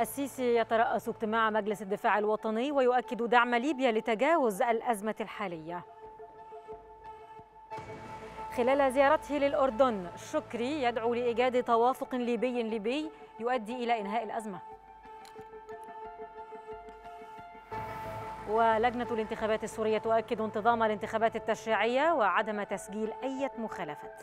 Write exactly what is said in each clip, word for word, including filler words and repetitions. السيسي يترأس اجتماع مجلس الدفاع الوطني ويؤكد دعم ليبيا لتجاوز الأزمة الحالية. خلال زيارته للأردن شكري يدعو لإيجاد توافق ليبي ليبي يؤدي إلى إنهاء الأزمة. ولجنة الانتخابات السورية تؤكد انتظام الانتخابات التشريعية وعدم تسجيل أي مخالفات.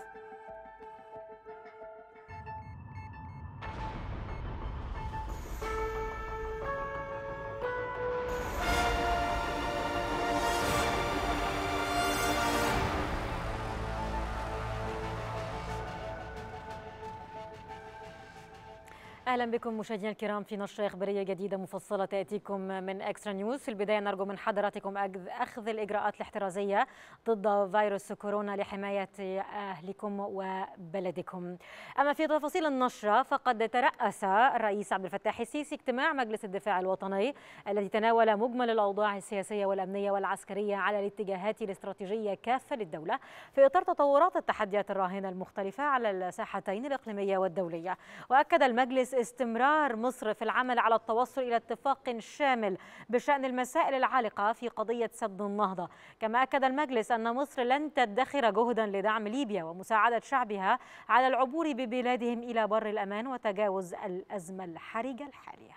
أهلا بكم مشاهدينا الكرام في نشرة إخبارية جديدة مفصلة تأتيكم من إكسترا نيوز. في البداية نرجو من حضراتكم أخذ الإجراءات الاحترازية ضد فيروس كورونا لحماية أهلكم وبلدكم. أما في تفاصيل النشرة فقد ترأس الرئيس عبد الفتاح السيسي اجتماع مجلس الدفاع الوطني الذي تناول مجمل الأوضاع السياسية والأمنية والعسكرية على الاتجاهات الاستراتيجية كافة للدولة في إطار تطورات التحديات الراهنة المختلفة على الساحتين الإقليمية والدولية. وأكد المجلس استمرار مصر في العمل على التوصل إلى اتفاق شامل بشأن المسائل العالقة في قضية سد النهضة. كما أكد المجلس أن مصر لن تدخر جهدا لدعم ليبيا ومساعدة شعبها على العبور ببلادهم إلى بر الأمان وتجاوز الأزمة الحرجة الحالية.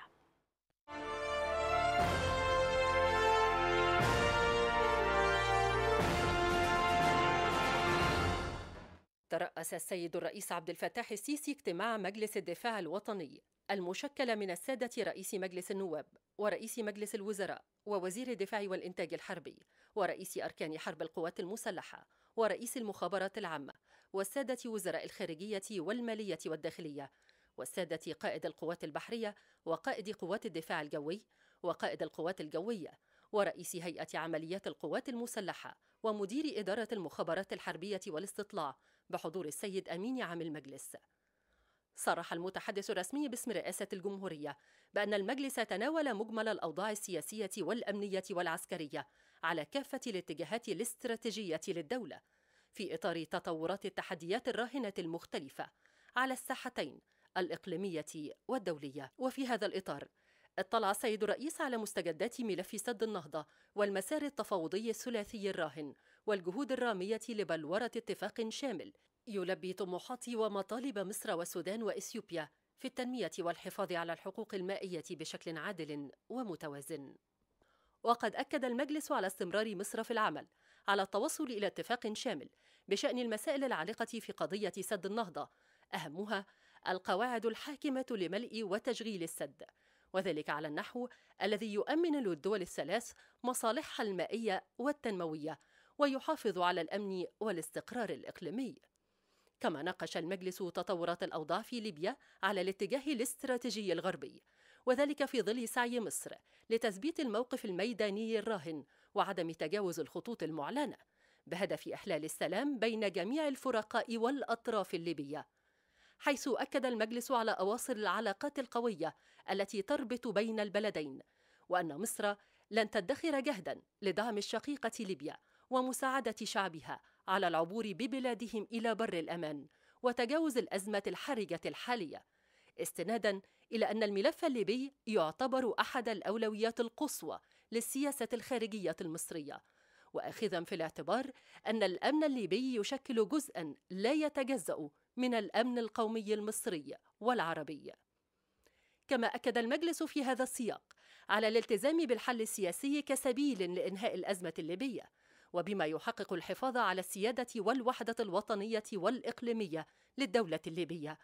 ترأس السيد الرئيس عبد الفتاح السيسي اجتماع مجلس الدفاع الوطني المشكل من السادة رئيس مجلس النواب ورئيس مجلس الوزراء ووزير الدفاع والإنتاج الحربي ورئيس أركان حرب القوات المسلحة ورئيس المخابرات العامة والسادة وزراء الخارجية والمالية والداخلية والسادة قائد القوات البحرية وقائد قوات الدفاع الجوي وقائد القوات الجوية ورئيس هيئة عمليات القوات المسلحة ومدير إدارة المخابرات الحربية والاستطلاع بحضور السيد أمين عام المجلس. صرح المتحدث الرسمي باسم رئاسة الجمهورية بأن المجلس تناول مجمل الأوضاع السياسية والأمنية والعسكرية على كافة الاتجاهات الاستراتيجية للدولة في إطار تطورات التحديات الراهنة المختلفة على الساحتين الإقليمية والدولية. وفي هذا الإطار اطلع السيد الرئيس على مستجدات ملف سد النهضة والمسار التفاوضي الثلاثي الراهن والجهود الرامية لبلورة اتفاق شامل يلبي طموحات ومطالب مصر والسودان وإثيوبيا في التنمية والحفاظ على الحقوق المائية بشكل عادل ومتوازن. وقد أكد المجلس على استمرار مصر في العمل على التوصل إلى اتفاق شامل بشأن المسائل العالقة في قضية سد النهضة، أهمها القواعد الحاكمة لملء وتشغيل السد، وذلك على النحو الذي يؤمن للدول الثلاث مصالحها المائية والتنموية ويحافظ على الأمن والاستقرار الإقليمي. كما ناقش المجلس تطورات الأوضاع في ليبيا على الاتجاه الاستراتيجي الغربي، وذلك في ظل سعي مصر لتثبيت الموقف الميداني الراهن وعدم تجاوز الخطوط المعلنة بهدف إحلال السلام بين جميع الفرقاء والأطراف الليبية، حيث أكد المجلس على أواصر العلاقات القوية التي تربط بين البلدين، وأن مصر لن تدخر جهدا لدعم الشقيقة ليبيا ومساعدة شعبها على العبور ببلادهم إلى بر الأمان وتجاوز الأزمة الحرجة الحالية، استنادا إلى أن الملف الليبي يعتبر أحد الأولويات القصوى للسياسة الخارجية المصرية، وأخذا في الاعتبار أن الأمن الليبي يشكل جزءا لا يتجزأ من الأمن القومي المصري والعربي. كما أكد المجلس في هذا السياق على الالتزام بالحل السياسي كسبيل لإنهاء الأزمة الليبية وبما يحقق الحفاظ على السيادة والوحدة الوطنية والإقليمية للدولة الليبية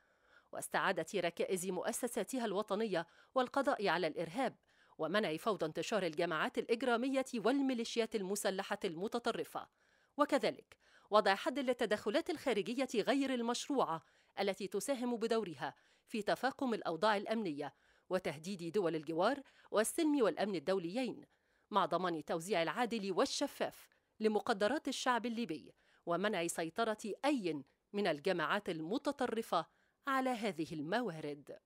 واستعادة ركائز مؤسساتها الوطنية والقضاء على الإرهاب ومنع فوضى انتشار الجماعات الإجرامية والميليشيات المسلحة المتطرفة، وكذلك وضع حد للتدخلات الخارجية غير المشروعة التي تساهم بدورها في تفاقم الأوضاع الأمنية وتهديد دول الجوار والسلم والأمن الدوليين، مع ضمان توزيع العادل والشفاف لمقدرات الشعب الليبي ومنع سيطرة أي من الجماعات المتطرفة على هذه الموارد.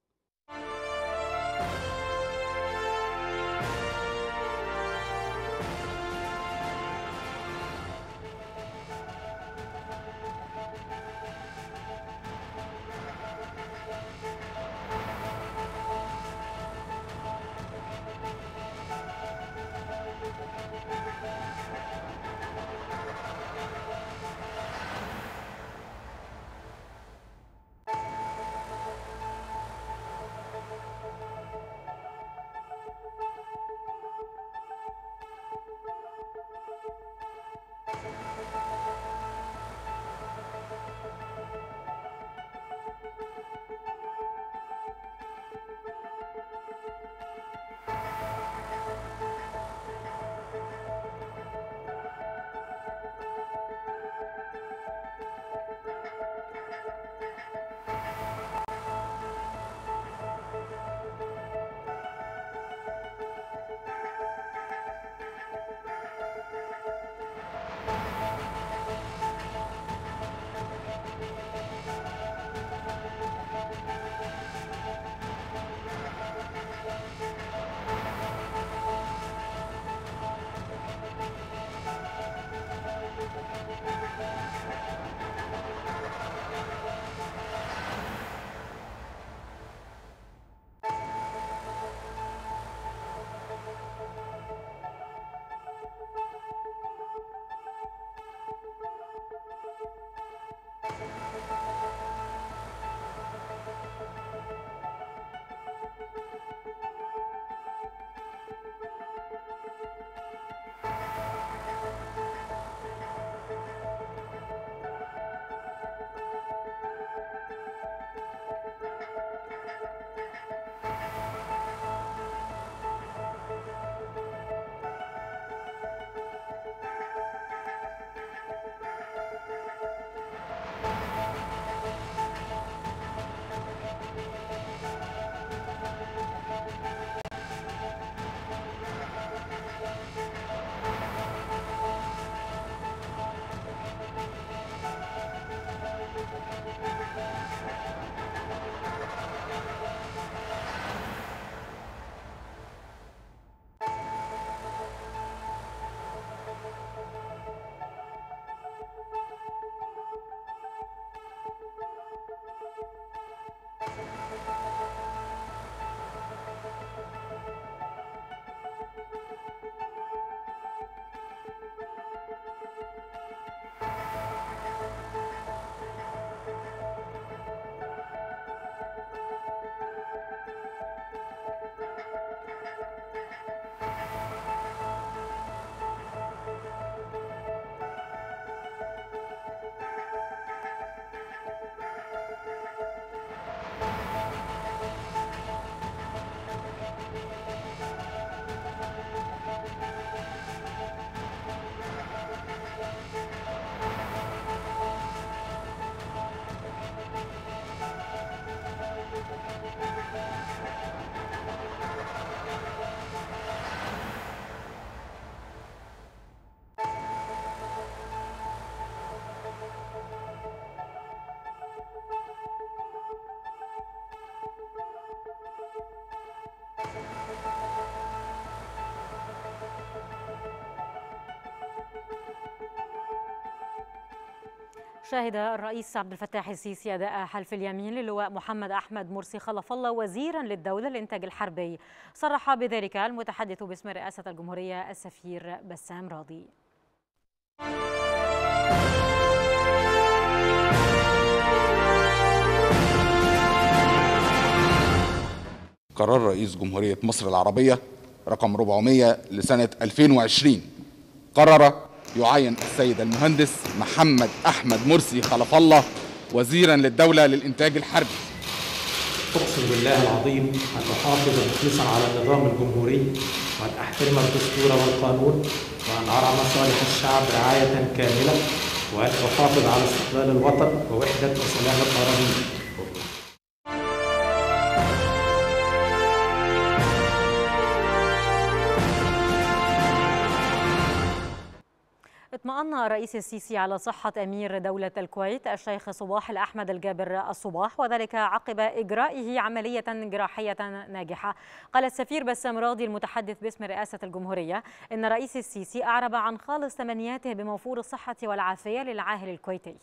شهد الرئيس عبد الفتاح السيسي أداء حلف اليمين للواء محمد احمد مرسي خلف الله وزيرا للدولة للإنتاج الحربي. صرح بذلك المتحدث باسم رئاسة الجمهورية السفير بسام راضي. قرار رئيس جمهورية مصر العربية رقم أربعمائة لسنة ألفين وعشرين قرر يعين السيد المهندس محمد احمد مرسي خلف الله وزيرا للدولة للإنتاج الحربي. أقسم بالله العظيم أن أحافظ مخلصا على النظام الجمهوري وأن أحترم الدستور والقانون وأن أرعى مصالح الشعب رعاية كاملة وأن أحافظ على استقلال الوطن ووحدة وسلام الأراضي. اطمأن الرئيس السيسي على صحة أمير دولة الكويت الشيخ صباح الأحمد الجابر الصباح، وذلك عقب إجرائه عملية جراحية ناجحة. قال السفير بسام راضي المتحدث باسم رئاسة الجمهورية إن الرئيس السيسي أعرب عن خالص تمنياته بموفور الصحة والعافية للعاهل الكويتي.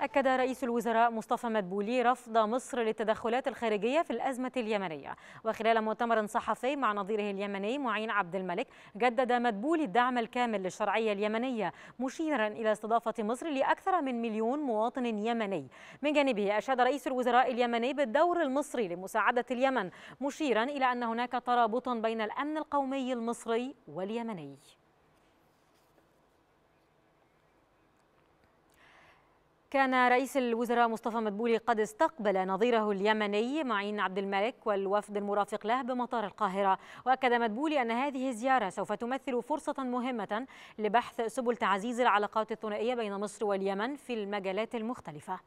أكد رئيس الوزراء مصطفى مدبولي رفض مصر للتدخلات الخارجية في الأزمة اليمنية، وخلال مؤتمر صحفي مع نظيره اليمني معين عبد الملك جدد مدبولي الدعم الكامل للشرعية اليمنية، مشيرا إلى استضافة مصر لأكثر من مليون مواطن يمني. من جانبه أشاد رئيس الوزراء اليمني بالدور المصري لمساعدة اليمن، مشيرا إلى أن هناك ترابط بين الأمن القومي المصري واليمني. كان رئيس الوزراء مصطفى مدبولي قد استقبل نظيره اليمني معين عبد الملك والوفد المرافق له بمطار القاهرة، وأكد مدبولي أن هذه الزيارة سوف تمثل فرصة مهمة لبحث سبل تعزيز العلاقات الثنائية بين مصر واليمن في المجالات المختلفة.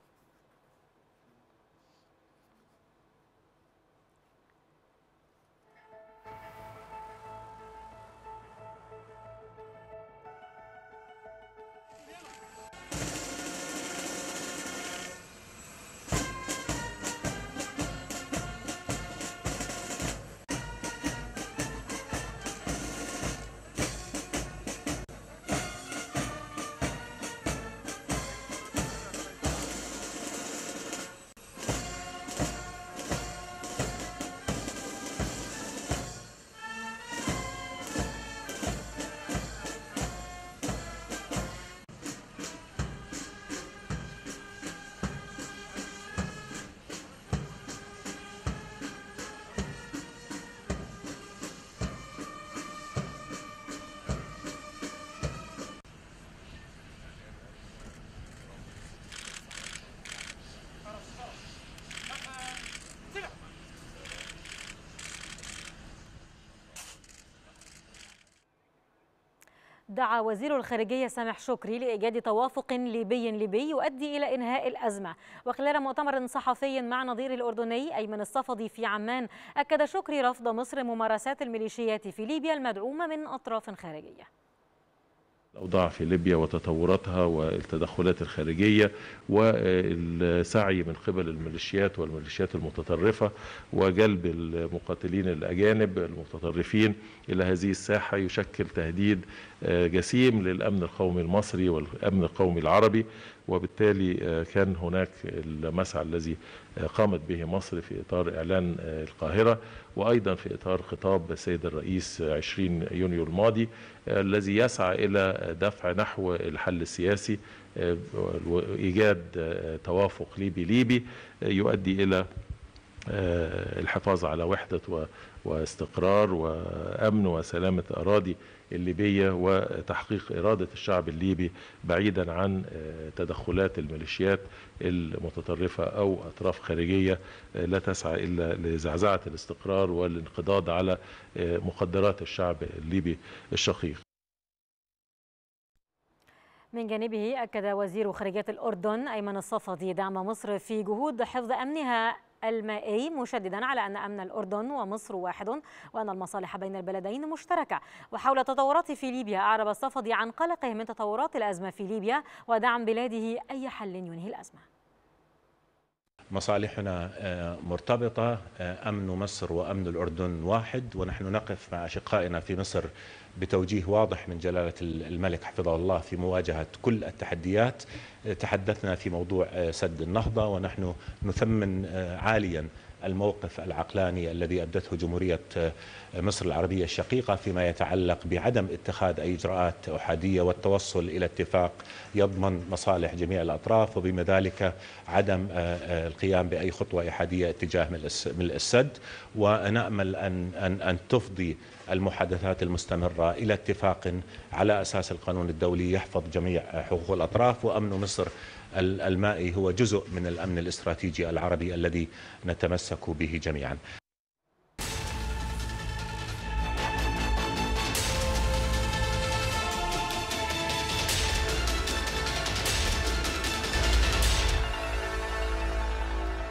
دعا وزير الخارجية سامح شكري لإيجاد توافق ليبي ليبي يؤدي إلى إنهاء الأزمة، وخلال مؤتمر صحفي مع نظيره الأردني أيمن الصفدي في عمان، أكد شكري رفض مصر ممارسات الميليشيات في ليبيا المدعومة من أطراف خارجية. الأوضاع في ليبيا وتطوراتها والتدخلات الخارجية والسعي من قبل الميليشيات والميليشيات المتطرفة وجلب المقاتلين الأجانب المتطرفين إلى هذه الساحة يشكل تهديد جسيم للأمن القومي المصري والأمن القومي العربي، وبالتالي كان هناك المسعى الذي قامت به مصر في إطار إعلان القاهرة وأيضا في إطار خطاب السيد الرئيس عشرين يونيو الماضي الذي يسعى إلى دفع نحو الحل السياسي وإيجاد توافق ليبي ليبي يؤدي إلى الحفاظ على وحدة واستقرار وأمن وسلامة الأراضي الليبية وتحقيق إرادة الشعب الليبي بعيدا عن تدخلات الميليشيات المتطرفة أو أطراف خارجية لا تسعى إلا لزعزعة الاستقرار والانقضاض على مقدرات الشعب الليبي الشقيق. من جانبه أكد وزير خارجية الأردن أيمن الصفدي دعم مصر في جهود حفظ أمنها المائي، مشددا على أن أمن الأردن ومصر واحد وأن المصالح بين البلدين مشتركة. وحول التطورات في ليبيا أعرب الصفدي عن قلقه من تطورات الأزمة في ليبيا ودعم بلاده أي حل ينهي الأزمة. مصالحنا مرتبطة، أمن مصر وأمن الأردن واحد، ونحن نقف مع أشقائنا في مصر بتوجيه واضح من جلالة الملك حفظه الله في مواجهة كل التحديات. تحدثنا في موضوع سد النهضة، ونحن نثمن عاليا الموقف العقلاني الذي أبدته جمهورية مصر العربية الشقيقة فيما يتعلق بعدم اتخاذ أي إجراءات أحادية والتوصل إلى اتفاق يضمن مصالح جميع الأطراف، وبما ذلك عدم القيام بأي خطوة أحادية اتجاه من السد. ونأمل أن أن أن تفضي المحادثات المستمرة إلى اتفاق على أساس القانون الدولي يحفظ جميع حقوق الأطراف. وأمن مصر المائي هو جزء من الأمن الاستراتيجي العربي الذي نتمسك به جميعا.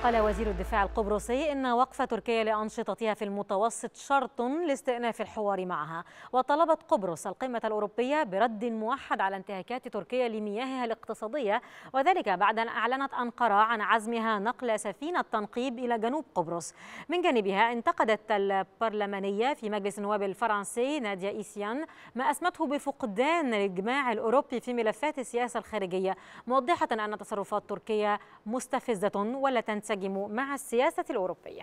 قال وزير الدفاع القبرصي إن وقف تركيا لأنشطتها في المتوسط شرط لاستئناف الحوار معها، وطلبت قبرص القمة الأوروبية برد موحد على انتهاكات تركيا لمياهها الاقتصادية، وذلك بعد أن أعلنت أنقرة عن عزمها نقل سفينة تنقيب إلى جنوب قبرص. من جانبها انتقدت البرلمانية في مجلس النواب الفرنسي ناديا إيسيان ما أسمته بفقدان الإجماع الأوروبي في ملفات السياسة الخارجية، موضحة أن تصرفات تركيا مستفزة ولا تنسجم مع السياسة الأوروبية.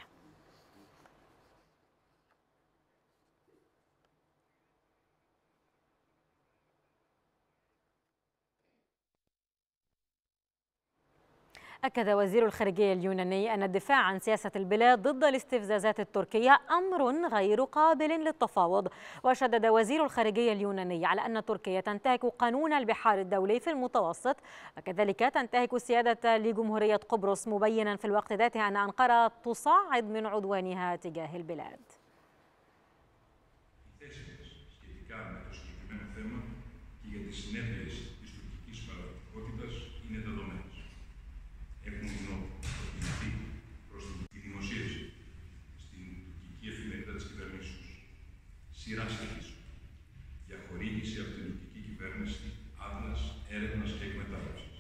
أكد وزير الخارجية اليوناني أن الدفاع عن سياسة البلاد ضد الاستفزازات التركية أمر غير قابل للتفاوض، وشدد وزير الخارجية اليوناني على أن تركيا تنتهك قانون البحار الدولي في المتوسط، وكذلك تنتهك السيادة لجمهورية قبرص، مبينا في الوقت ذاته أن أنقرة تصاعد من عدوانها تجاه البلاد. Σειρά στοιχείων για χορήγηση από την ελληνική κυβέρνηση άδειας έρευνας και εκμετάλλευσης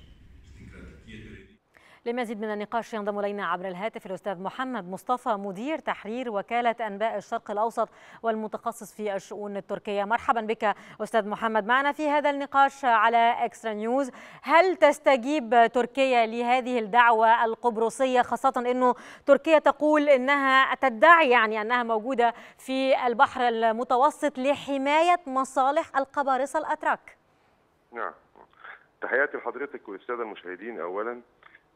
στην κρατική εταιρεία. لمزيد من النقاش ينضم الينا عبر الهاتف الاستاذ محمد مصطفى، مدير تحرير وكالة انباء الشرق الاوسط والمتخصص في الشؤون التركية. مرحبا بك استاذ محمد معنا في هذا النقاش على اكسترا نيوز. هل تستجيب تركيا لهذه الدعوة القبرصية، خاصة انه تركيا تقول انها تدعي يعني انها موجودة في البحر المتوسط لحماية مصالح القبارصة الاتراك؟ نعم، تحياتي لحضرتك والسادة المشاهدين اولا.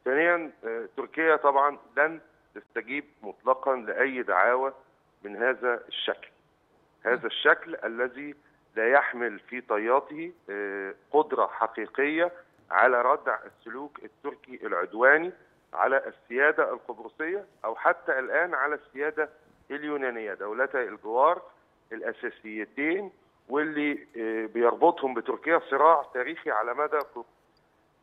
ثانيا تركيا طبعا لن تستجيب مطلقا لاي دعاوى من هذا الشكل، هذا الشكل الذي لا يحمل في طياته قدره حقيقيه على ردع السلوك التركي العدواني على السياده القبرصيه او حتى الان على السياده اليونانيه، دولتي الجوار الاساسيتين واللي بيربطهم بتركيا صراع تاريخي على مدى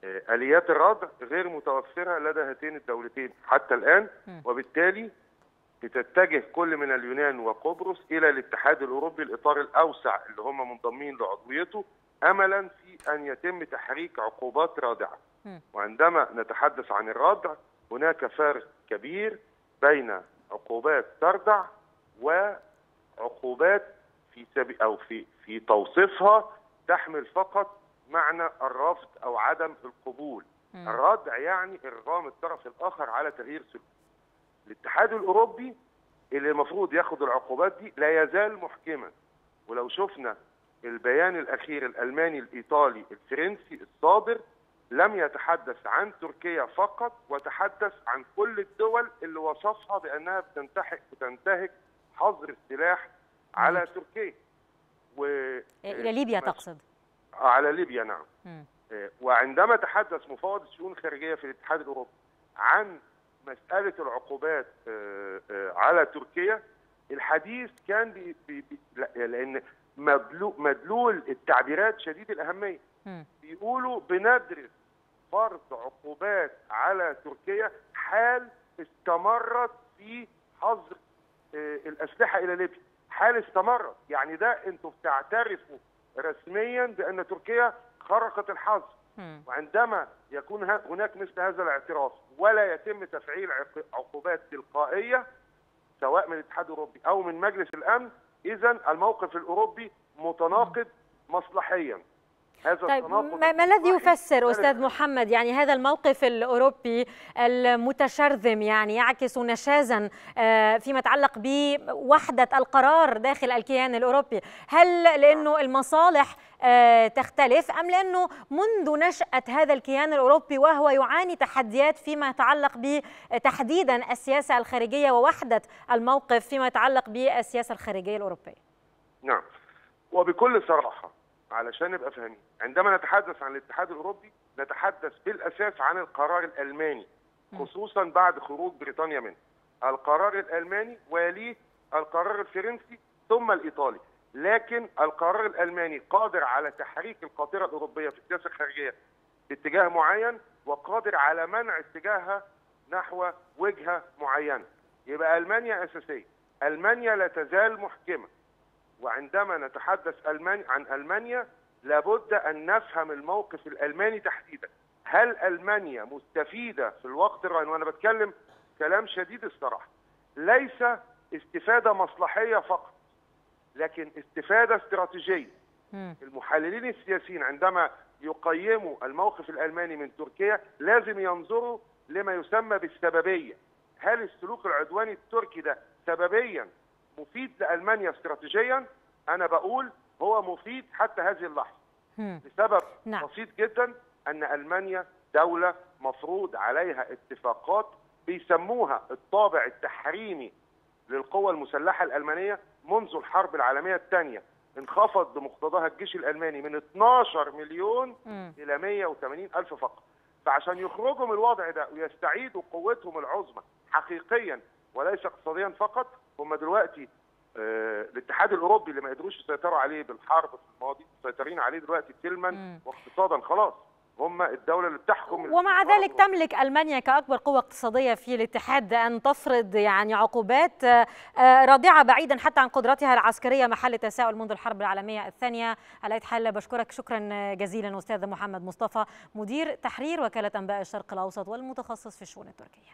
آليات الردع غير متوفرة لدى هاتين الدولتين حتى الآن، وبالتالي بتتجه كل من اليونان وقبرص إلى الاتحاد الأوروبي الإطار الأوسع اللي هم منضمين لعضويته، أملا في أن يتم تحريك عقوبات رادعة. وعندما نتحدث عن الردع هناك فرق كبير بين عقوبات تردع وعقوبات في سبيل أو في في توصيفها تحمل فقط معنى الرفض أو عدم القبول. مم. الردع يعني إرغام الطرف الآخر على تغيير سلوكه. الاتحاد الأوروبي اللي المفروض ياخد العقوبات دي لا يزال محكما، ولو شفنا البيان الأخير الألماني الإيطالي الفرنسي الصادر لم يتحدث عن تركيا فقط وتحدث عن كل الدول اللي وصفها بأنها بتنتهك وتنتهك حظر السلاح على تركيا و... إلى ليبيا تقصد؟ على ليبيا نعم. م. وعندما تحدث مفوض الشؤون الخارجية في الاتحاد الأوروبي عن مسألة العقوبات على تركيا الحديث كان بي بي لأن مدلول التعبيرات شديد الأهمية. م. بيقولوا بندرس فرض عقوبات على تركيا حال استمرت في حظر الأسلحة إلى ليبيا، حال استمرت يعني ده أنتم بتعترفوا رسميا بأن تركيا خرقت الحظر، وعندما يكون هناك مثل هذا الاعتراف ولا يتم تفعيل عقوبات تلقائية سواء من الاتحاد الأوروبي أو من مجلس الأمن، إذن الموقف الأوروبي متناقض مصلحيا. هذا طيب ما, ما الذي يفسر أستاذ محمد يعني هذا الموقف الأوروبي المتشرذم، يعني يعكس نشازا فيما يتعلق بوحدة القرار داخل الكيان الأوروبي؟ هل لأنه المصالح تختلف أم لأنه منذ نشأة هذا الكيان الأوروبي وهو يعاني تحديات فيما يتعلق بتحديدا السياسة الخارجية ووحدة الموقف فيما يتعلق بالسياسة الخارجية الأوروبية؟ نعم، وبكل صراحة علشان نبقى فاهمين، عندما نتحدث عن الاتحاد الاوروبي نتحدث بالاساس عن القرار الالماني، خصوصا بعد خروج بريطانيا منه. القرار الالماني وليه القرار الفرنسي ثم الايطالي، لكن القرار الالماني قادر على تحريك القاطره الاوروبيه في السياسه الخارجيه باتجاه معين، وقادر على منع اتجاهها نحو وجهه معينه. يبقى المانيا اساسيه، المانيا لا تزال محكمه. وعندما نتحدث عن ألمانيا لابد أن نفهم الموقف الألماني تحديدا. هل ألمانيا مستفيدة في الوقت الراهن؟ وأنا بتكلم كلام شديد الصراحة، ليس استفادة مصلحية فقط، لكن استفادة استراتيجية. المحللين السياسيين عندما يقيموا الموقف الألماني من تركيا لازم ينظروا لما يسمى بالسببية. هل السلوك العدواني التركي ده سببيا مفيد لألمانيا استراتيجيا؟ أنا بقول هو مفيد حتى هذه اللحظة، لسبب نعم. بسيط جدا، أن ألمانيا دولة مفروض عليها اتفاقات بيسموها الطابع التحريمي للقوى المسلحة الألمانية منذ الحرب العالمية الثانية، انخفض بمقتضاها الجيش الألماني من اثناشر مليون م. إلى مئة وثمانين ألف فقط. فعشان يخرجوا من الوضع ده ويستعيدوا قوتهم العظمى حقيقيا وليس اقتصاديا فقط، هم دلوقتي آه الاتحاد الاوروبي اللي ما قدروش يسيطروا عليه بالحرب في الماضي مسيطرين عليه دلوقتي سلما واقتصادا، خلاص هم الدوله اللي بتحكم. ومع ذلك تملك المانيا كاكبر قوه اقتصاديه في الاتحاد ان تفرض يعني عقوبات آه رادعه بعيدا حتى عن قدرتها العسكريه، محل تساؤل منذ الحرب العالميه الثانيه. على اي حال بشكرك شكرا جزيلا استاذ محمد مصطفى، مدير تحرير وكاله انباء الشرق الاوسط والمتخصص في الشؤون التركيه.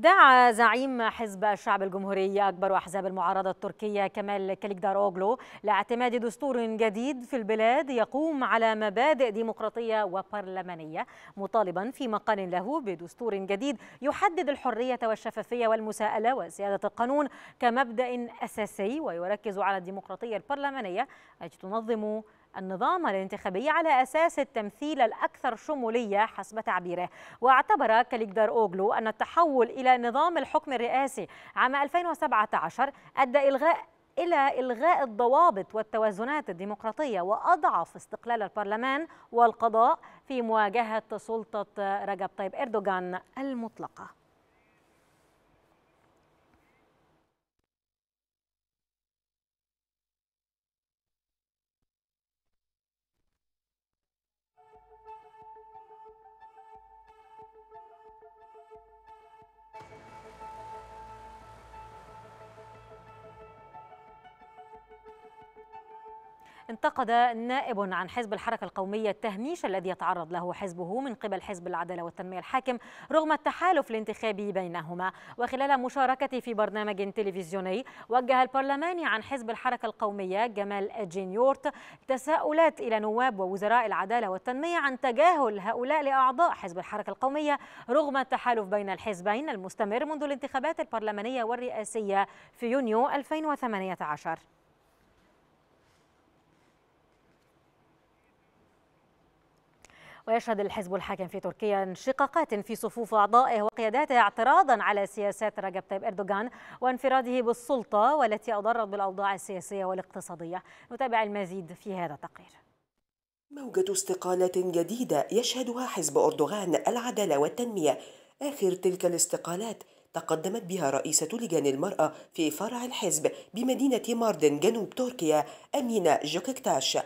دعا زعيم حزب الشعب الجمهوري أكبر أحزاب المعارضة التركية كمال كليكدار أوغلو لاعتماد دستور جديد في البلاد يقوم على مبادئ ديمقراطية وبرلمانية، مطالبا في مقال له بدستور جديد يحدد الحرية والشفافية والمساءلة وسيادة القانون كمبدأ أساسي، ويركز على الديمقراطية البرلمانية التي تنظم النظام الانتخابي على أساس التمثيل الأكثر شمولية حسب تعبيره. واعتبر كليكدار أوغلو أن التحول إلى نظام الحكم الرئاسي عام ألفين وسبعة عشر أدى إلغاء إلى إلغاء الضوابط والتوازنات الديمقراطية وأضعف استقلال البرلمان والقضاء في مواجهة سلطة رجب طيب إردوغان المطلقة. انتقد نائب عن حزب الحركة القومية التهميش الذي يتعرض له حزبه من قبل حزب العدالة والتنمية الحاكم رغم التحالف الانتخابي بينهما. وخلال مشاركته في برنامج تلفزيوني وجه البرلماني عن حزب الحركة القومية جمال أجين يورت تساؤلات إلى نواب ووزراء العدالة والتنمية عن تجاهل هؤلاء لأعضاء حزب الحركة القومية رغم التحالف بين الحزبين المستمر منذ الانتخابات البرلمانية والرئاسية في يونيو ألفين وثمانية عشر. ويشهد الحزب الحاكم في تركيا انشقاقات في صفوف أعضائه وقياداته اعتراضاً على سياسات رجب طيب إردوغان وانفراده بالسلطة والتي أضرت بالأوضاع السياسية والاقتصادية. نتابع المزيد في هذا التقرير. موجة استقالة جديدة يشهدها حزب أردوغان العدالة والتنمية. آخر تلك الاستقالات تقدمت بها رئيسة لجان المرأة في فرع الحزب بمدينة ماردن جنوب تركيا أمينه جوككتاش،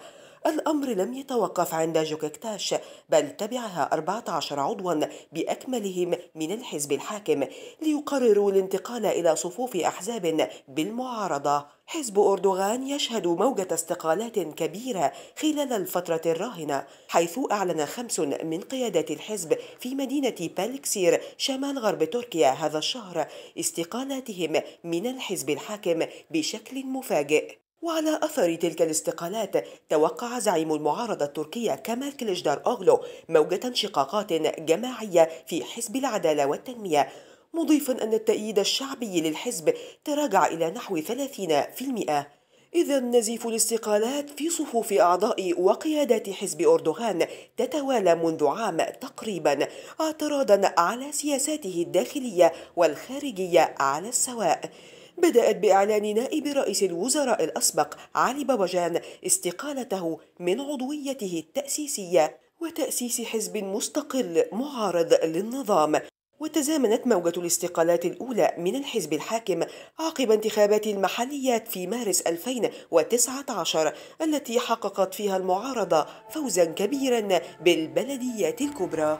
الأمر لم يتوقف عند جوككتاش، بل تبعها أربعة عشر عضوا بأكملهم من الحزب الحاكم ليقرروا الانتقال إلى صفوف أحزاب بالمعارضة. حزب أردوغان يشهد موجة استقالات كبيرة خلال الفترة الراهنة، حيث أعلن خمس من قيادات الحزب في مدينة بالكسير شمال غرب تركيا هذا الشهر استقالاتهم من الحزب الحاكم بشكل مفاجئ. وعلى أثر تلك الاستقالات توقع زعيم المعارضة التركية كمال كليكدار أوغلو موجة انشقاقات جماعية في حزب العدالة والتنمية، مضيفا أن التأييد الشعبي للحزب تراجع إلى نحو ثلاثين بالمئة. إذا نزيف الاستقالات في صفوف أعضاء وقيادات حزب أردوغان تتوالى منذ عام تقريبا، اعتراضا على سياساته الداخلية والخارجية على السواء. بدأت بإعلان نائب رئيس الوزراء الأسبق علي بابجان استقالته من عضويته التأسيسية وتأسيس حزب مستقل معارض للنظام. وتزامنت موجة الاستقالات الأولى من الحزب الحاكم عقب انتخابات المحليات في مارس ألفين وتسعة عشر التي حققت فيها المعارضة فوزا كبيرا بالبلديات الكبرى.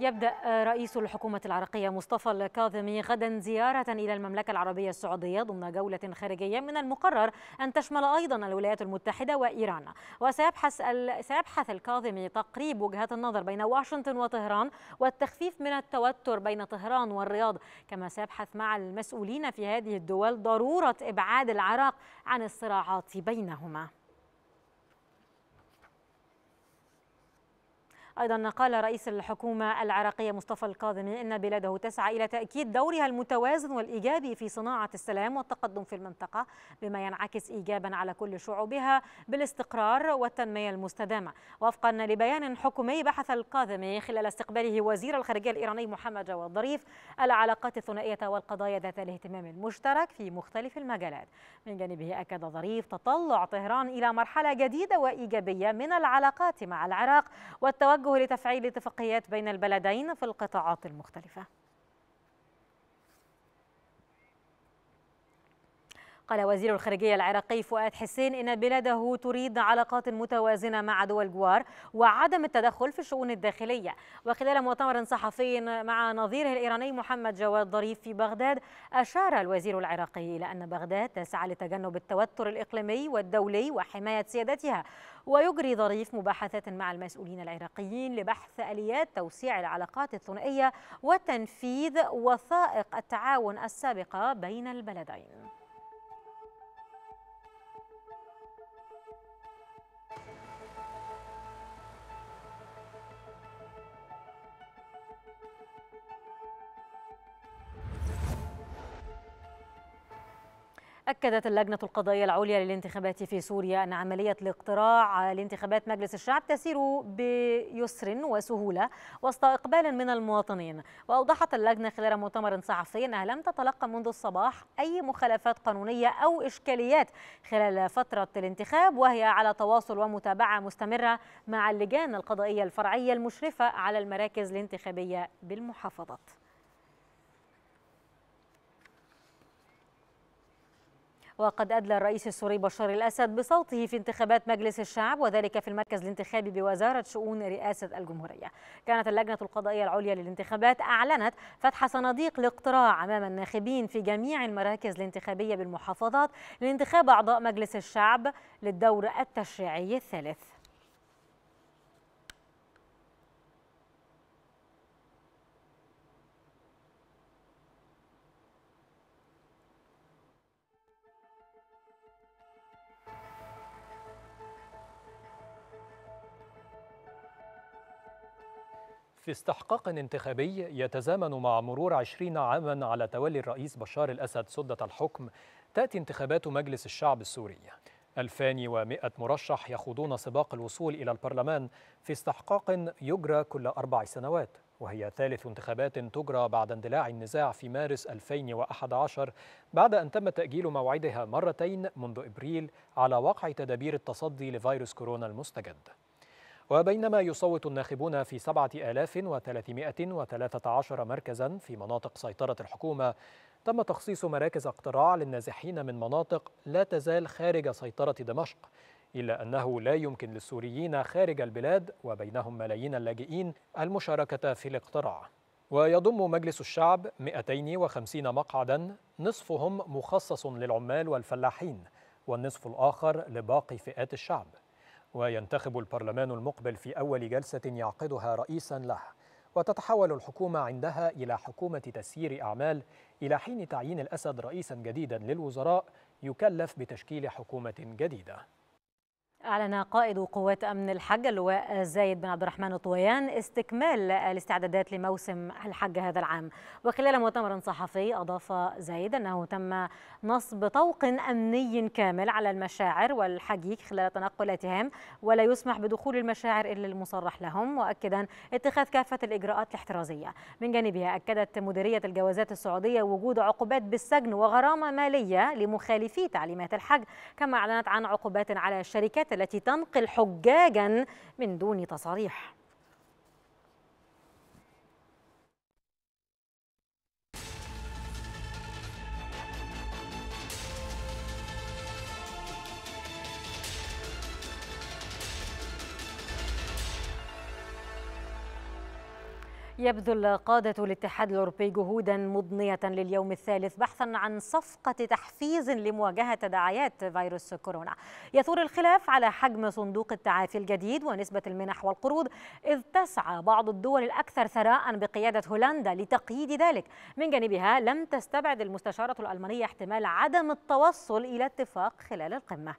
يبدأ رئيس الحكومة العراقية مصطفى الكاظمي غدا زيارة إلى المملكة العربية السعودية ضمن جولة خارجية من المقرر أن تشمل أيضا الولايات المتحدة وإيران. وسيبحث ال... سيبحث الكاظمي تقريب وجهات النظر بين واشنطن وطهران والتخفيف من التوتر بين طهران والرياض، كما سيبحث مع المسؤولين في هذه الدول ضرورة إبعاد العراق عن الصراعات بينهما. أيضا قال رئيس الحكومة العراقية مصطفى الكاظمي إن بلاده تسعى إلى تأكيد دورها المتوازن والإيجابي في صناعة السلام والتقدم في المنطقة، بما ينعكس إيجابا على كل شعوبها بالاستقرار والتنمية المستدامة. وفقا لبيان حكومي بحث الكاظمي خلال استقباله وزير الخارجية الإيراني محمد جواد ظريف العلاقات الثنائية والقضايا ذات الاهتمام المشترك في مختلف المجالات. من جانبه أكد ظريف تطلع طهران إلى مرحلة جديدة وإيجابية من العلاقات مع العراق والتوجه لتفعيل اتفاقيات بين البلدين في القطاعات المختلفة. قال وزير الخارجية العراقي فؤاد حسين إن بلاده تريد علاقات متوازنة مع دول الجوار وعدم التدخل في الشؤون الداخلية. وخلال مؤتمر صحفي مع نظيره الإيراني محمد جواد ظريف في بغداد، أشار الوزير العراقي إلى أن بغداد تسعى لتجنب التوتر الإقليمي والدولي وحماية سيادتها. ويجري ظريف مباحثات مع المسؤولين العراقيين لبحث آليات توسيع العلاقات الثنائية وتنفيذ وثائق التعاون السابقة بين البلدين. أكدت اللجنة القضائية العليا للانتخابات في سوريا أن عملية الاقتراع لانتخابات مجلس الشعب تسير بيسر وسهولة وسط إقبال من المواطنين. وأوضحت اللجنة خلال مؤتمر صحفي أنها لم تتلقى منذ الصباح أي مخالفات قانونية أو إشكاليات خلال فترة الانتخاب، وهي على تواصل ومتابعة مستمرة مع اللجان القضائية الفرعية المشرفة على المراكز الانتخابية بالمحافظات. وقد أدلى الرئيس السوري بشار الأسد بصوته في انتخابات مجلس الشعب، وذلك في المركز الانتخابي بوزارة شؤون رئاسة الجمهورية. كانت اللجنة القضائية العليا للانتخابات أعلنت فتح صناديق الاقتراع أمام الناخبين في جميع المراكز الانتخابية بالمحافظات لانتخاب أعضاء مجلس الشعب للدور التشريعي الثالث. في استحقاق انتخابي يتزامن مع مرور عشرين عاما على تولي الرئيس بشار الأسد سدة الحكم، تأتي انتخابات مجلس الشعب السوري. ألفان ومئة مرشح يخوضون سباق الوصول إلى البرلمان في استحقاق يجرى كل أربع سنوات، وهي ثالث انتخابات تجرى بعد اندلاع النزاع في مارس ألفين وأحد عشر، بعد أن تم تأجيل موعدها مرتين منذ إبريل على وقع تدابير التصدي لفيروس كورونا المستجد. وبينما يصوت الناخبون في سبعة آلاف وثلاثمائة وثلاثة عشر مركزا في مناطق سيطرة الحكومة، تم تخصيص مراكز اقتراع للنازحين من مناطق لا تزال خارج سيطرة دمشق، إلا أنه لا يمكن للسوريين خارج البلاد وبينهم ملايين اللاجئين المشاركة في الاقتراع. ويضم مجلس الشعب مئتين وخمسين مقعدا، نصفهم مخصص للعمال والفلاحين والنصف الآخر لباقي فئات الشعب. وينتخب البرلمان المقبل في أول جلسة يعقدها رئيسا له، وتتحول الحكومة عندها إلى حكومة تسيير أعمال إلى حين تعيين الأسد رئيسا جديدا للوزراء يكلف بتشكيل حكومة جديدة. أعلن قائد قوات أمن الحج اللواء زايد بن عبد الرحمن طويان استكمال الاستعدادات لموسم الحج هذا العام. وخلال مؤتمر صحفي أضاف زايد أنه تم نصب طوق أمني كامل على المشاعر والحجيج خلال تنقلاتهم، ولا يسمح بدخول المشاعر إلا المصرح لهم، وأكدا اتخاذ كافة الإجراءات الاحترازية. من جانبها أكدت مديرية الجوازات السعودية وجود عقوبات بالسجن وغرامة مالية لمخالفي تعليمات الحج، كما أعلنت عن عقوبات على الشركات التي تنقل حجاجا من دون تصاريح. يبذل قادة الاتحاد الأوروبي جهودا مضنية لليوم الثالث بحثا عن صفقة تحفيز لمواجهة تداعيات فيروس كورونا. يثور الخلاف على حجم صندوق التعافي الجديد ونسبة المنح والقروض، إذ تسعى بعض الدول الأكثر ثراء بقيادة هولندا لتقييد ذلك. من جانبها لم تستبعد المستشارة الألمانية احتمال عدم التوصل إلى اتفاق خلال القمة.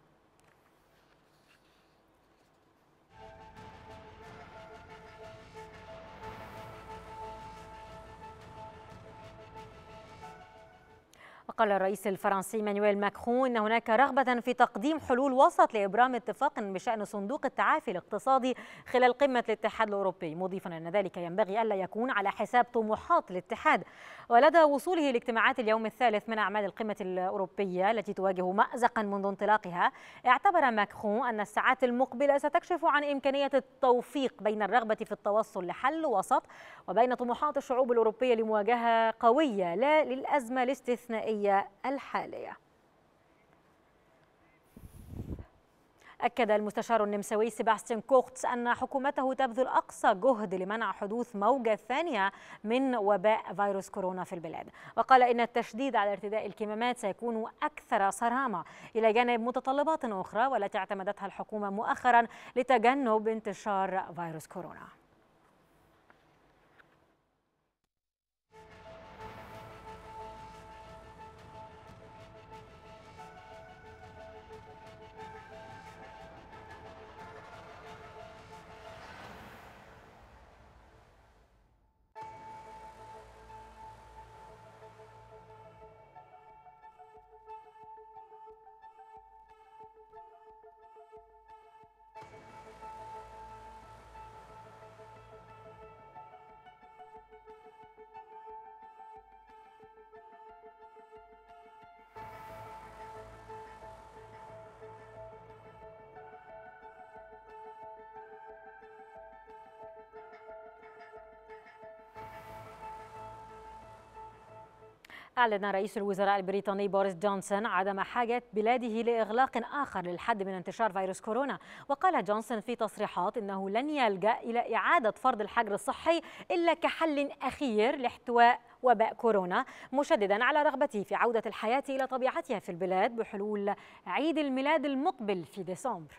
قال الرئيس الفرنسي مانويل ماكرون أن هناك رغبة في تقديم حلول وسط لإبرام اتفاق بشأن صندوق التعافي الاقتصادي خلال قمة الاتحاد الأوروبي، مضيفا أن ذلك ينبغي ألا يكون على حساب طموحات الاتحاد. ولدى وصوله لاجتماعات اليوم الثالث من أعمال القمة الأوروبية التي تواجه مأزقا منذ انطلاقها، اعتبر ماكرون أن الساعات المقبلة ستكشف عن إمكانية التوفيق بين الرغبة في التوصل لحل وسط وبين طموحات الشعوب الأوروبية لمواجهة قوية لا للأزمة الاستثنائية الحالية. أكد المستشار النمساوي سباستيان كورتس أن حكومته تبذل أقصى جهد لمنع حدوث موجة ثانية من وباء فيروس كورونا في البلاد، وقال إن التشديد على ارتداء الكمامات سيكون أكثر صرامة، إلى جانب متطلبات أخرى والتي اعتمدتها الحكومة مؤخرا لتجنب انتشار فيروس كورونا. أعلن رئيس الوزراء البريطاني بوريس جونسون عدم حاجة بلاده لإغلاق آخر للحد من انتشار فيروس كورونا. وقال جونسون في تصريحات إنه لن يلجأ إلى إعادة فرض الحجر الصحي إلا كحل أخير لاحتواء وباء كورونا، مشددا على رغبته في عودة الحياة إلى طبيعتها في البلاد بحلول عيد الميلاد المقبل في ديسمبر.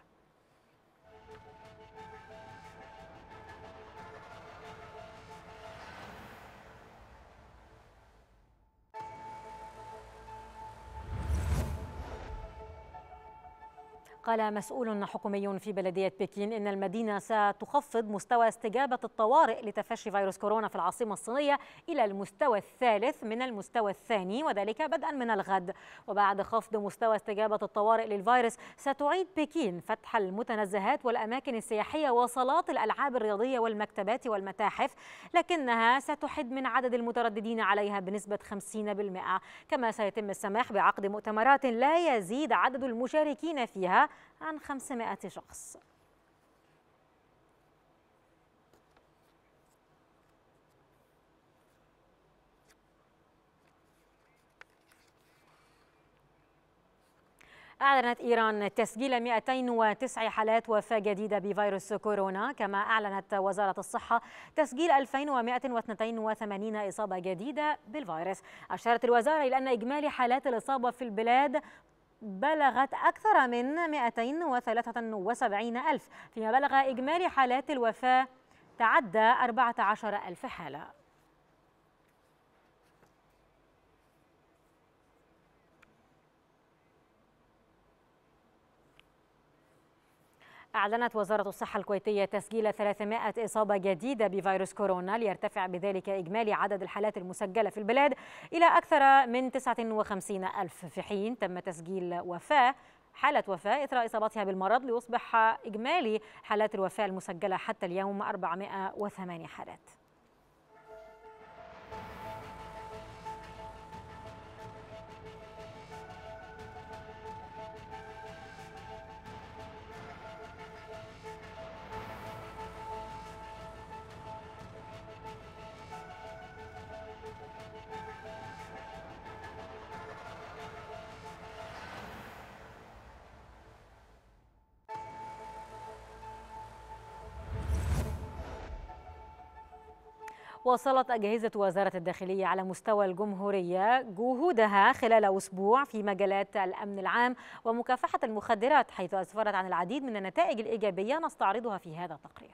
قال مسؤول حكومي في بلدية بكين إن المدينة ستخفض مستوى استجابة الطوارئ لتفشي فيروس كورونا في العاصمة الصينية إلى المستوى الثالث من المستوى الثاني، وذلك بدءا من الغد. وبعد خفض مستوى استجابة الطوارئ للفيروس، ستعيد بكين فتح المتنزهات والأماكن السياحية وصالات الألعاب الرياضية والمكتبات والمتاحف، لكنها ستحد من عدد المترددين عليها بنسبة خمسين بالمئة. كما سيتم السماح بعقد مؤتمرات لا يزيد عدد المشاركين فيها عن خمسمائة شخص. أعلنت إيران تسجيل مئتين وتسع حالات وفاة جديدة بفيروس كورونا، كما أعلنت وزارة الصحة تسجيل ألفين ومئة واثنين وثمانين إصابة جديدة بالفيروس. أشارت الوزارة إلى أن إجمالي حالات الإصابة في البلاد بلغت أكثر من مئتين وثلاثة وسبعين ألف، فيما بلغ إجمالي حالات الوفاة تعدى أربعة عشر ألف حالة. أعلنت وزارة الصحة الكويتية تسجيل ثلاثمئة إصابة جديدة بفيروس كورونا، ليرتفع بذلك إجمالي عدد الحالات المسجلة في البلاد إلى أكثر من تسعة وخمسين ألف، في حين تم تسجيل وفاة حالة وفاة إثر إصابتها بالمرض، ليصبح إجمالي حالات الوفاة المسجلة حتى اليوم أربعمئة وثمانية حالات. واصلت أجهزة وزارة الداخلية على مستوى الجمهورية جهودها خلال أسبوع في مجالات الأمن العام ومكافحة المخدرات، حيث أسفرت عن العديد من النتائج الإيجابية نستعرضها في هذا التقرير.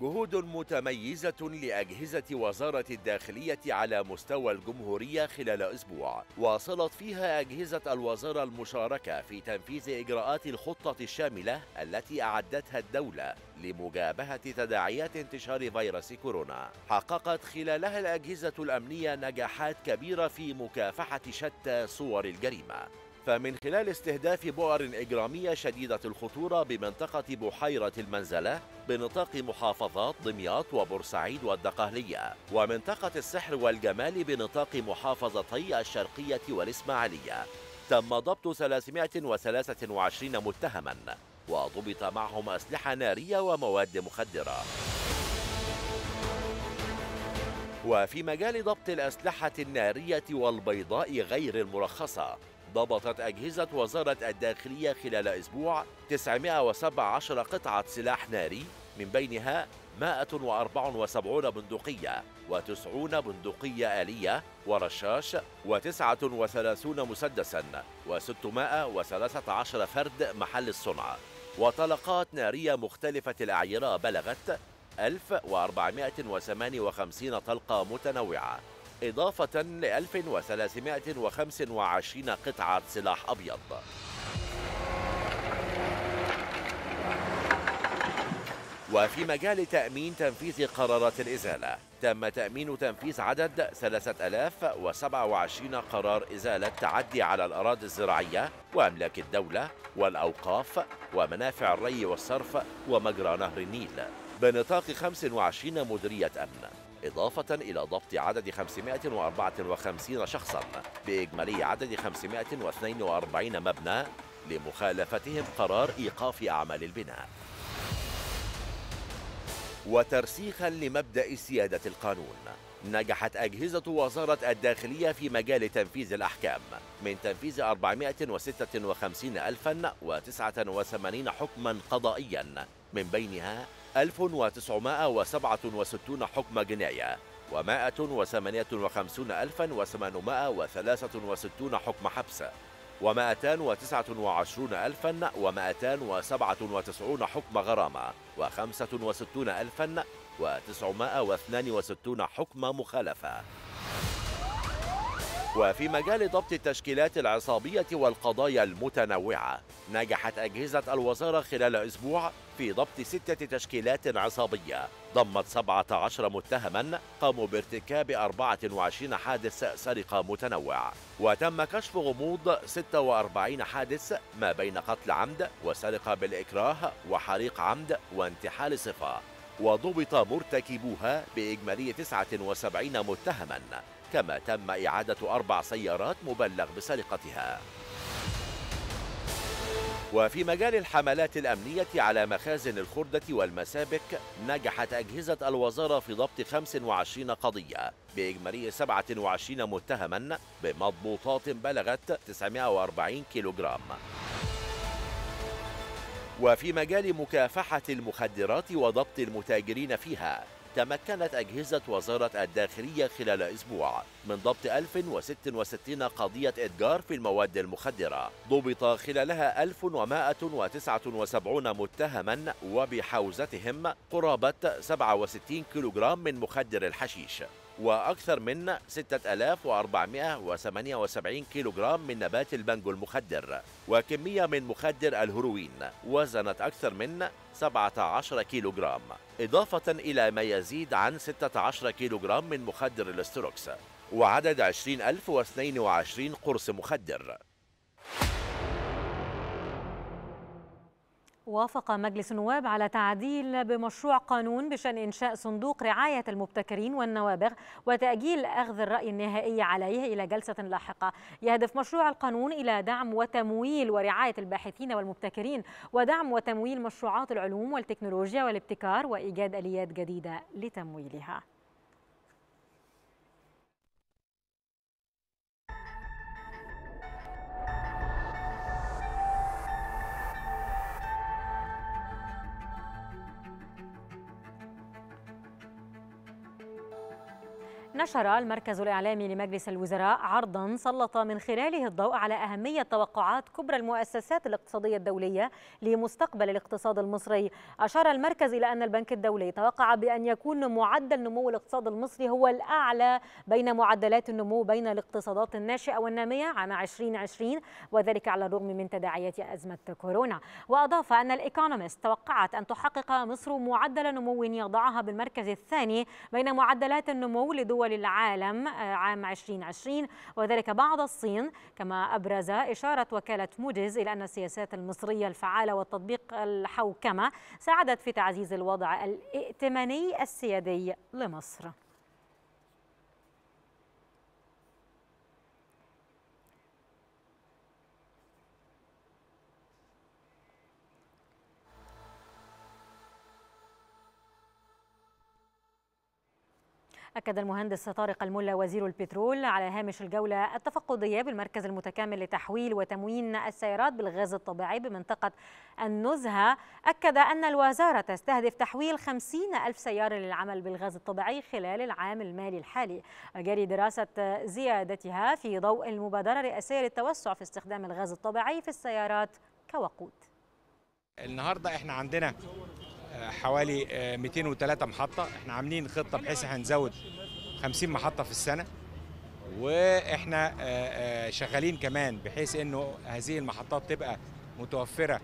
جهود متميزة لأجهزة وزارة الداخلية على مستوى الجمهورية خلال أسبوع، واصلت فيها أجهزة الوزارة المشاركة في تنفيذ إجراءات الخطة الشاملة التي أعدتها الدولة لمجابهة تداعيات انتشار فيروس كورونا. حققت خلالها الأجهزة الأمنية نجاحات كبيرة في مكافحة شتى صور الجريمة، فمن خلال استهداف بؤر إجرامية شديدة الخطورة بمنطقة بحيرة المنزلة بنطاق محافظات دمياط وبورسعيد والدقهلية، ومنطقة السحر والجمال بنطاق محافظتي الشرقية والإسماعيلية، تم ضبط ثلاثمئة وثلاثة وعشرين متهما وضبط معهم أسلحة نارية ومواد مخدرة. وفي مجال ضبط الأسلحة النارية والبيضاء غير المرخصة، ضبطت أجهزة وزارة الداخلية خلال أسبوع تسعمئة وسبعة عشر قطعة سلاح ناري، من بينها مئة وأربعة وسبعين بندقية وتسعين بندقية آلية ورشاش وتسعة وثلاثين مسدساً وستمئة وثلاثة عشر فرد محل الصنع، وطلقات نارية مختلفة الأعيرة بلغت ألف وأربعمئة وثمانية وخمسين طلقة متنوعة، إضافة ل ألف وثلاثمئة وخمسة وعشرين قطعة سلاح أبيض. وفي مجال تأمين تنفيذ قرارات الإزالة، تم تأمين تنفيذ عدد ثلاثة آلاف وسبعة وعشرين قرار إزالة تعدي على الأراضي الزراعية وأملاك الدولة والأوقاف ومنافع الري والصرف ومجرى نهر النيل بنطاق خمس وعشرين مديرية أمن، إضافة إلى ضبط عدد خمسمئة وأربعة وخمسين شخصاً بإجمالي عدد خمسمئة واثنين وأربعين مبنى لمخالفتهم قرار إيقاف أعمال البناء. وترسيخاً لمبدأ سيادة القانون، نجحت أجهزة وزارة الداخلية في مجال تنفيذ الأحكام من تنفيذ أربعمئة وستة وخمسين ألفاً وتسعة وثمانين حكماً قضائياً، من بينها ألف وتسعمئة وسبعة وستين حكم جناية ومئة وثمانية وخمسين ألفاً وثمانمئة وثلاثة وستين حكم حبس ومئتين وتسعة وعشرين ألفاً ومئتين وسبعة وتسعين حكم غرامة وخمسة وستين ألفاً وتسعمئة واثنين وستين حكم مخالفة. وفي مجال ضبط التشكيلات العصابية والقضايا المتنوعة، نجحت أجهزة الوزارة خلال أسبوع في ضبط ستة تشكيلات عصابية ضمت سبعة عشر متهما قاموا بارتكاب أربعة وعشرين حادث سرقة متنوع، وتم كشف غموض ستة وأربعين حادث ما بين قتل عمد وسرقة بالإكراه وحريق عمد وانتحال صفة، وضبط مرتكبوها بإجمالي تسعة وسبعين متهما، كما تم إعادة أربع سيارات مبلغ بسرقتها. وفي مجال الحملات الأمنية على مخازن الخردة والمسابك، نجحت أجهزة الوزارة في ضبط خمس وعشرين قضية بإجمالي سبعة وعشرين متهما بمضبوطات بلغت تسعمائة وأربعين كيلوغرام. وفي مجال مكافحة المخدرات وضبط المتاجرين فيها، تمكنت أجهزة وزارة الداخلية خلال أسبوع من ضبط ألف وستة وستين قضية إتجار في المواد المخدرة، ضبط خلالها ألف ومائة وتسعة وسبعين متهما وبحوزتهم قرابة سبعة وستين كيلوغرام من مخدر الحشيش، وأكثر من ستة آلاف وأربعمائة وثمانية وسبعين كيلوغرام من نبات البانجو المخدر، وكمية من مخدر الهيروين وزنت أكثر من سبعة عشر كيلوغرام، إضافة إلى ما يزيد عن ستة عشر كيلوغرام من مخدر الاستروكس، وعدد عشرين ألف واثنين وعشرين قرص مخدر. وافق مجلس النواب على تعديل بمشروع قانون بشأن إنشاء صندوق رعاية المبتكرين والنوابغ وتأجيل أخذ الرأي النهائي عليه إلى جلسة لاحقة. يهدف مشروع القانون إلى دعم وتمويل ورعاية الباحثين والمبتكرين، ودعم وتمويل مشروعات العلوم والتكنولوجيا والابتكار، وإيجاد آليات جديدة لتمويلها. نشر المركز الإعلامي لمجلس الوزراء عرضاً سلط من خلاله الضوء على أهمية توقعات كبرى المؤسسات الاقتصادية الدولية لمستقبل الاقتصاد المصري. أشار المركز إلى أن البنك الدولي توقع بأن يكون معدل نمو الاقتصاد المصري هو الأعلى بين معدلات النمو بين الاقتصادات الناشئة والنامية عام ألفين وعشرين، وذلك على الرغم من تداعيات أزمة كورونا. وأضاف أن الإيكونومست توقعت أن تحقق مصر معدل نمو يضعها بالمركز الثاني بين معدلات النمو لدول للعالم عام ألفين وعشرين، وذلك بعد الصين. كما أبرز إشارة وكالة موديز إلى أن السياسات المصرية الفعالة والتطبيق الحوكمة ساعدت في تعزيز الوضع الائتماني السيادي لمصر. أكد المهندس طارق الملا وزير البترول على هامش الجولة التفقدية بالمركز المتكامل لتحويل وتموين السيارات بالغاز الطبيعي بمنطقة النزهة، أكد أن الوزارة تستهدف تحويل خمسين ألف سيارة للعمل بالغاز الطبيعي خلال العام المالي الحالي، جاري دراسة زيادتها في ضوء المبادرة الرئاسية للتوسع في استخدام الغاز الطبيعي في السيارات كوقود. النهاردة احنا عندنا حوالي مئتين وثلاثة محطة، احنا عاملين خطة بحيث هنزود خمسين محطة في السنة، واحنا شغالين كمان بحيث انه هذه المحطات تبقى متوفرة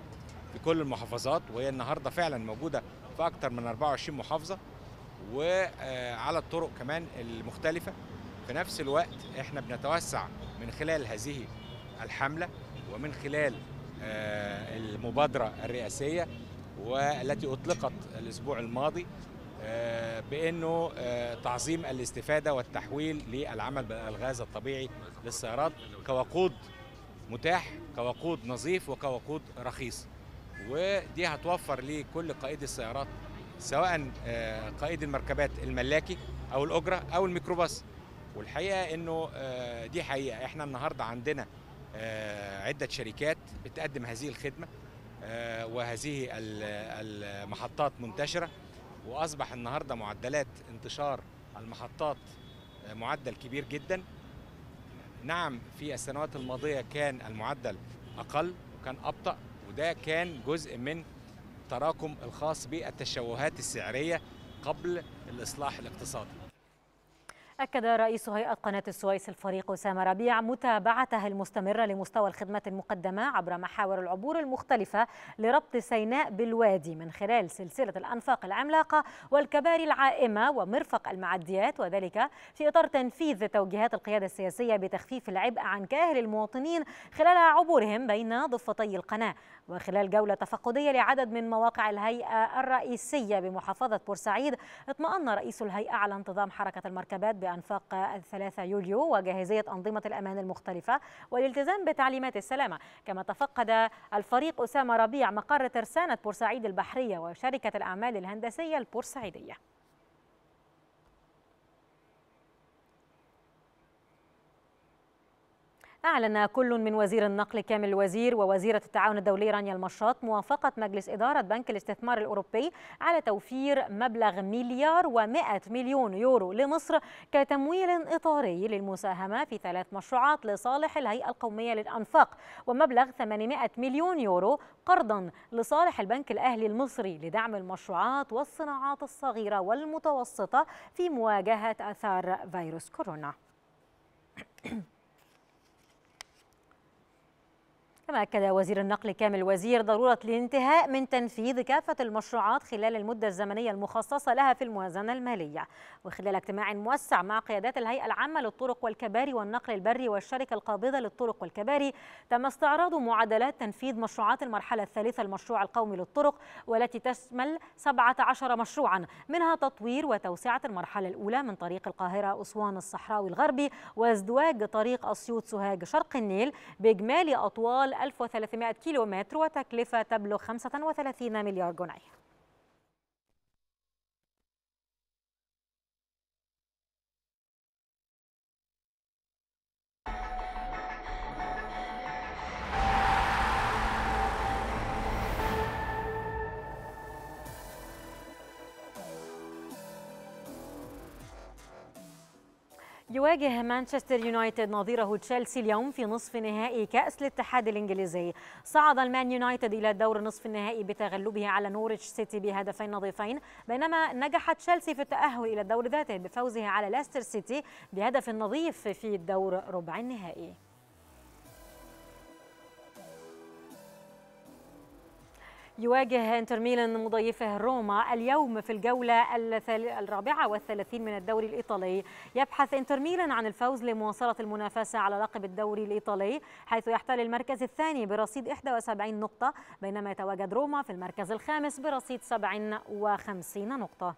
في كل المحافظات، وهي النهاردة فعلا موجودة في اكتر من أربعة وعشرين محافظة وعلى الطرق كمان المختلفة. في نفس الوقت احنا بنتوسع من خلال هذه الحملة ومن خلال المبادرة الرئاسية والتي أطلقت الأسبوع الماضي بأنه تعظيم الاستفادة والتحويل للعمل بالغاز الطبيعي للسيارات كوقود متاح، كوقود نظيف، وكوقود رخيص. ودي هتوفر لكل قائد السيارات سواء قائد المركبات الملاكي أو الأجرة أو الميكروباص. والحقيقة أنه دي حقيقة، إحنا النهاردة عندنا عدة شركات بتقدم هذه الخدمة وهذه المحطات منتشرة، وأصبح النهاردة معدلات انتشار المحطات معدل كبير جدا. نعم في السنوات الماضية كان المعدل أقل وكان أبطأ، وده كان جزء من تراكم الخاص بالتشوهات السعرية قبل الإصلاح الاقتصادي. أكد رئيس هيئة قناة السويس الفريق أسامة ربيع متابعته المستمرة لمستوى الخدمة المقدمة عبر محاور العبور المختلفة لربط سيناء بالوادي من خلال سلسلة الأنفاق العملاقة والكباري العائمة ومرفق المعديات، وذلك في إطار تنفيذ توجيهات القيادة السياسية بتخفيف العبء عن كاهل المواطنين خلال عبورهم بين ضفتي القناة. وخلال جولة تفقدية لعدد من مواقع الهيئة الرئيسية بمحافظة بورسعيد، اطمأن رئيس الهيئة على انتظام حركة المركبات بأنفاق الثلاثة يوليو وجاهزية أنظمة الأمان المختلفة والالتزام بتعليمات السلامة. كما تفقد الفريق أسامة ربيع مقر ترسانة بورسعيد البحرية وشركة الأعمال الهندسية البورسعيدية. أعلن كل من وزير النقل كامل وزير ووزيرة التعاون الدولي رانيا المشاط موافقة مجلس إدارة بنك الاستثمار الأوروبي على توفير مبلغ مليار ومائة مليون يورو لمصر كتمويل إطاري للمساهمة في ثلاث مشروعات لصالح الهيئة القومية للأنفاق، ومبلغ ثمانمائة مليون يورو قرضا لصالح البنك الأهلي المصري لدعم المشروعات والصناعات الصغيرة والمتوسطة في مواجهة آثار فيروس كورونا. كما أكد وزير النقل كامل وزير ضرورة الانتهاء من تنفيذ كافة المشروعات خلال المدة الزمنية المخصصة لها في الموازنة المالية. وخلال اجتماع موسع مع قيادات الهيئة العامة للطرق والكباري والنقل البري والشركة القابضة للطرق والكباري تم استعراض معادلات تنفيذ مشروعات المرحلة الثالثة المشروع القومي للطرق، والتي تشمل سبعة عشر مشروعا، منها تطوير وتوسعة المرحلة الأولى من طريق القاهرة أسوان الصحراوي الغربي وازدواج طريق أسيوط سوهاج شرق النيل بإجمالي أطوال ألف وثلاثمائة كيلومتر وتكلفة تبلغ خمسة وثلاثين مليار جنيه. يواجه مانشستر يونايتد نظيره تشيلسي اليوم في نصف نهائي كأس الاتحاد الإنجليزي. صعد المان يونايتد إلى الدور نصف النهائي بتغلبه على نوريتش سيتي بهدفين نظيفين، بينما نجح تشيلسي في التأهل إلى الدور ذاته بفوزه على ليستر سيتي بهدف نظيف في الدور ربع النهائي. يواجه انتر ميلان مضيفه روما اليوم في الجولة الرابعة والثلاثين من الدوري الإيطالي. يبحث انتر ميلان عن الفوز لمواصلة المنافسة على لقب الدوري الإيطالي، حيث يحتل المركز الثاني برصيد إحدى وسبعين نقطة، بينما يتواجد روما في المركز الخامس برصيد سبع وخمسين نقطة.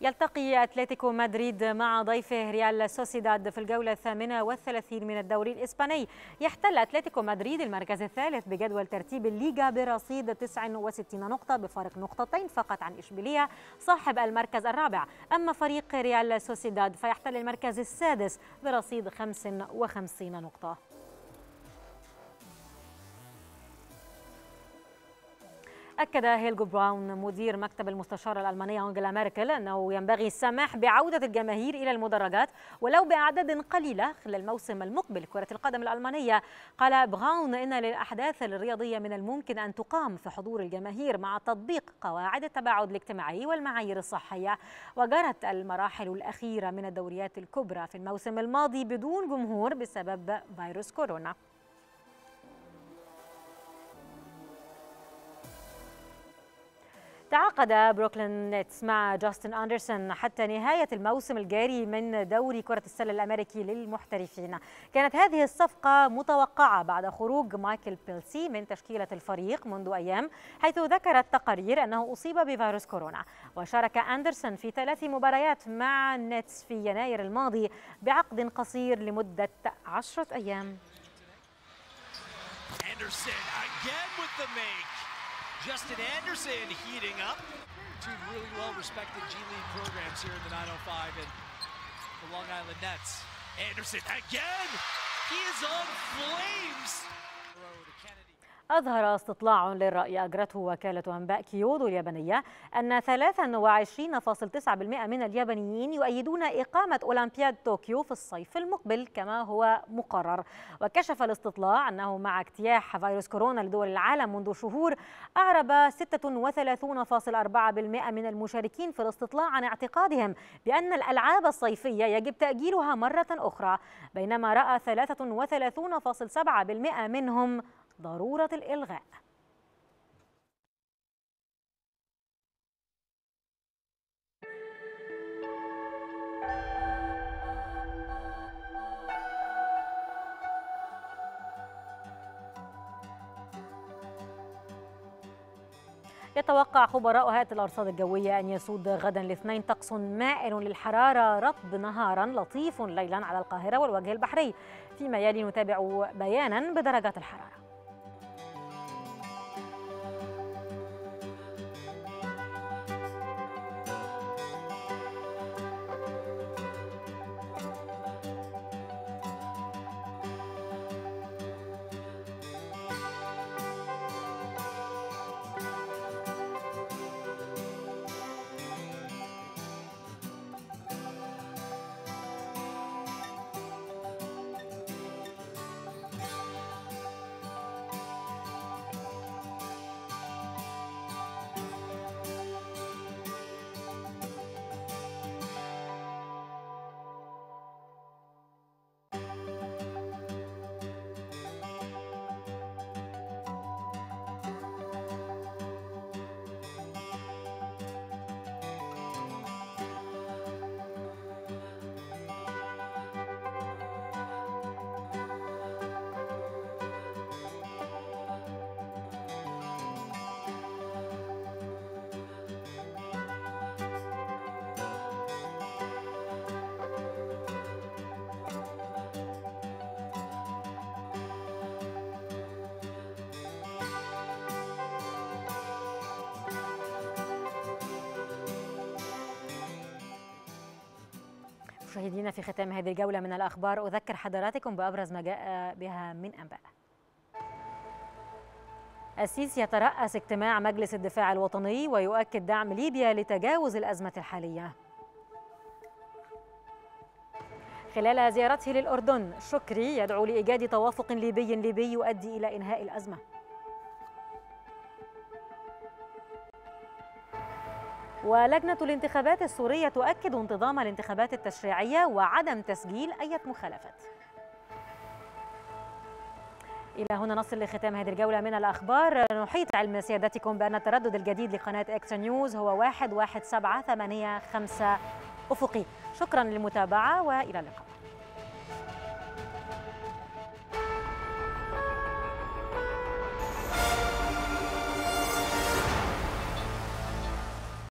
يلتقي أتلتيكو مدريد مع ضيفه ريال سوسيداد في الجولة الثامنة والثلاثين من الدوري الإسباني. يحتل أتلتيكو مدريد المركز الثالث بجدول ترتيب الليجا برصيد تسع وستين نقطة بفارق نقطتين فقط عن إشبيلية صاحب المركز الرابع. أما فريق ريال سوسيداد فيحتل المركز السادس برصيد خمس وخمسين نقطة. أكد هيلغو براون مدير مكتب المستشارة الألمانية انجلا ميركل أنه ينبغي السماح بعودة الجماهير إلى المدرجات ولو بأعداد قليلة خلال الموسم المقبل لكرة القدم الألمانية. قال براون إن للأحداث الرياضية من الممكن أن تقام في حضور الجماهير مع تطبيق قواعد التباعد الاجتماعي والمعايير الصحية. وجرت المراحل الأخيرة من الدوريات الكبرى في الموسم الماضي بدون جمهور بسبب فيروس كورونا. تعاقد بروكلين نيتس مع جاستن أندرسون حتى نهاية الموسم الجاري من دوري كرة السلة الأمريكي للمحترفين. كانت هذه الصفقة متوقعة بعد خروج مايكل بيلسي من تشكيلة الفريق منذ أيام، حيث ذكرت تقارير أنه أصيب بفيروس كورونا. وشارك أندرسون في ثلاث مباريات مع نيتس في يناير الماضي بعقد قصير لمدة عشرة أيام. Justin Anderson heating up. Two really well-respected G League programs here in the nine oh five and the Long Island Nets. Anderson again. He is on flames. أظهر استطلاع للرأي أجرته وكالة أنباء كيودو اليابانية أن ثلاثة وعشرين فاصلة تسعة بالمائة من اليابانيين يؤيدون إقامة أولمبياد طوكيو في الصيف المقبل كما هو مقرر. وكشف الاستطلاع أنه مع اجتياح فيروس كورونا لدول العالم منذ شهور، أعرب ستة وثلاثين فاصلة أربعة بالمائة من المشاركين في الاستطلاع عن اعتقادهم بأن الألعاب الصيفية يجب تأجيلها مرة أخرى، بينما رأى ثلاثة وثلاثين فاصلة سبعة بالمائة منهم ضرورة الإلغاء. يتوقع خبراء هيئة الأرصاد الجوية أن يسود غدا الاثنين طقس مائل للحرارة رطب نهارا لطيف ليلا على القاهرة والوجه البحري، فيما يلي نتابع بيانا بدرجات الحرارة. مشاهدينا، في ختام هذه الجولة من الأخبار أذكر حضراتكم بأبرز ما جاء بها من أنباء. السيسي يترأس اجتماع مجلس الدفاع الوطني ويؤكد دعم ليبيا لتجاوز الأزمة الحالية. خلال زيارته للأردن، شكري يدعو لإيجاد توافق ليبي ليبي يؤدي إلى إنهاء الأزمة. ولجنة الانتخابات السورية تؤكد انتظام الانتخابات التشريعية وعدم تسجيل أي مخالفات. إلى هنا نصل لختام هذه الجولة من الأخبار. نحيط علم سيادتكم بأن التردد الجديد لقناة إكسترا نيوز هو واحد واحد سبعة ثمانية خمسة أفقي. شكرا للمتابعة وإلى اللقاء.